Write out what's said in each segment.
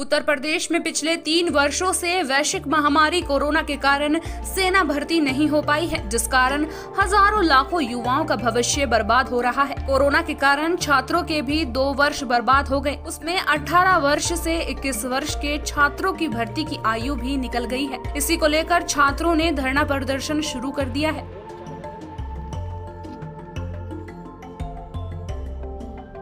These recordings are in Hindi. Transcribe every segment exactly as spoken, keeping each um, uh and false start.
उत्तर प्रदेश में पिछले तीन वर्षों से वैश्विक महामारी कोरोना के कारण सेना भर्ती नहीं हो पाई है, जिस कारण हजारों लाखों युवाओं का भविष्य बर्बाद हो रहा है। कोरोना के कारण छात्रों के भी दो वर्ष बर्बाद हो गए, उसमें अठारह वर्ष से इक्कीस वर्ष के छात्रों की भर्ती की आयु भी निकल गई है। इसी को लेकर छात्रों ने धरना प्रदर्शन शुरू कर दिया है।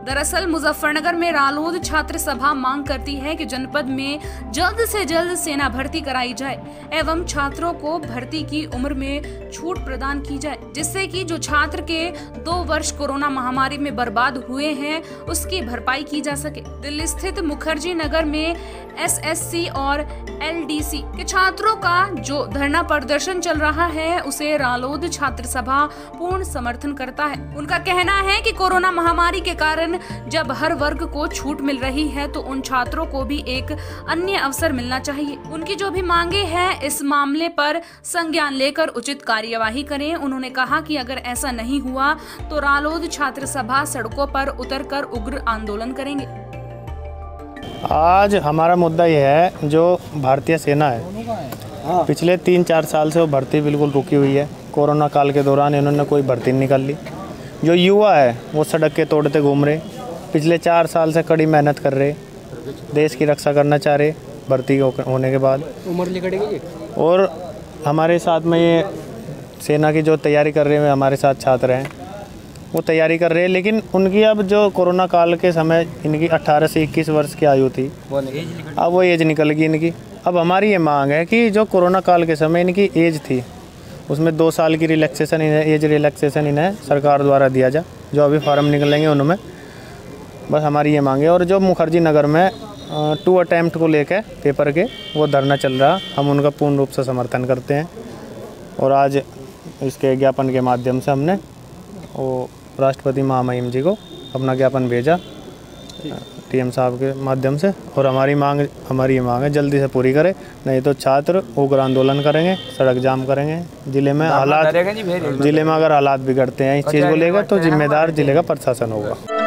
दरअसल मुजफ्फरनगर में रालोद छात्र सभा मांग करती है कि जनपद में जल्द से जल्द सेना भर्ती कराई जाए एवं छात्रों को भर्ती की उम्र में छूट प्रदान की जाए, जिससे कि जो छात्र के दो वर्ष कोरोना महामारी में बर्बाद हुए हैं उसकी भरपाई की जा सके। दिल्ली स्थित मुखर्जी नगर में एसएससी और एलडीसी के छात्रों का जो धरना प्रदर्शन चल रहा है उसे रालोद छात्र सभा पूर्ण समर्थन करता है। उनका कहना है कि कोरोना महामारी के कारण जब हर वर्ग को छूट मिल रही है तो उन छात्रों को भी एक अन्य अवसर मिलना चाहिए। उनकी जो भी मांगे हैं इस मामले पर संज्ञान लेकर उचित कार्यवाही करें। उन्होंने कहा कि अगर ऐसा नहीं हुआ तो रालोद छात्र सभा सड़कों पर उतरकर उग्र आंदोलन करेंगे। आज हमारा मुद्दा यह है, जो भारतीय सेना है पिछले तीन चार साल से वो भर्ती बिल्कुल रुकी हुई है। कोरोना काल के दौरान इन्होंने कोई भर्ती नहीं निकाली। जो युवा है वो सड़क के तोड़ते घूम रहे, पिछले चार साल से कड़ी मेहनत कर रहे, देश की रक्षा करना चाह रहे भर्ती होने के बाद। और हमारे साथ में ये सेना की जो तैयारी कर रहे हैं हमारे साथ छात्र हैं वो तैयारी कर रहे हैं, लेकिन उनकी अब जो कोरोना काल के समय इनकी अठारह से इक्कीस वर्ष की आयु थी अब वो एज निकल गई इनकी। अब हमारी ये मांग है कि जो कोरोना काल के समय इनकी एज थी उसमें दो साल की रिलैक्सेशन इन्हें एज रिलैक्सेशन इन्हें सरकार द्वारा दिया जा, जो अभी फॉर्म निकलेंगे उनमें। बस हमारी ये मांग है। और जो मुखर्जी नगर में टू अटैम्प्ट को लेकर पेपर के वो धरना चल रहा, हम उनका पूर्ण रूप से समर्थन करते हैं। और आज इसके ज्ञापन के माध्यम से हमने वो राष्ट्रपति महामहिम जी को अपना ज्ञापन भेजा टीएम साहब के माध्यम से। और हमारी मांग हमारी ये मांग है जल्दी से पूरी करें, नहीं तो छात्र उग्र आंदोलन करेंगे, सड़क जाम करेंगे। जिले में हालात जिले में अगर हालात बिगड़ते हैं इस चीज़ को लेकर तो जिम्मेदार जिले का प्रशासन होगा।